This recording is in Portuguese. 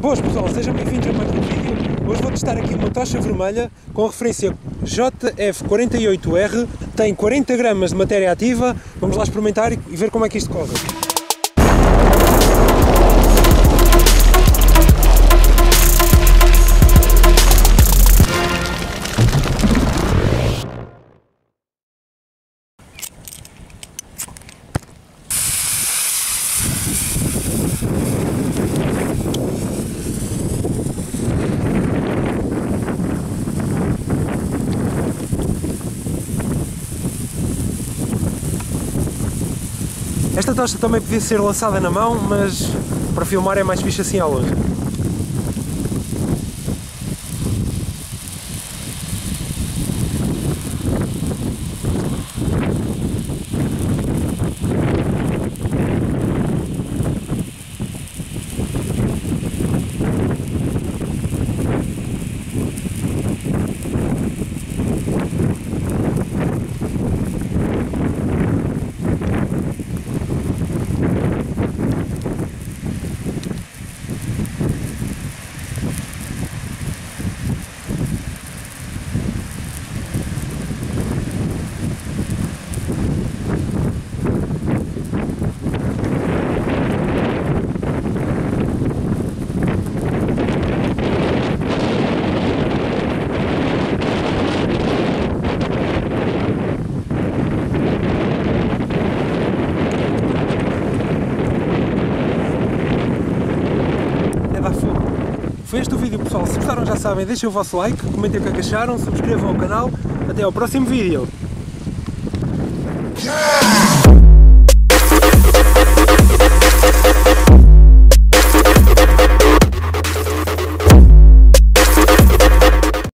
Boas pessoal, sejam bem-vindos a mais um vídeo. Hoje vou testar aqui uma tocha vermelha com a referência JF48/R. Tem 40 gramas de matéria ativa. Vamos lá experimentar e ver como é que isto corre. Esta tocha também podia ser lançada na mão, mas para filmar é mais fixe assim ao longe. Foi este o vídeo, pessoal. Se gostaram, já sabem, deixem o vosso like, comentem o que é que acharam, subscrevam o canal. Até ao próximo vídeo!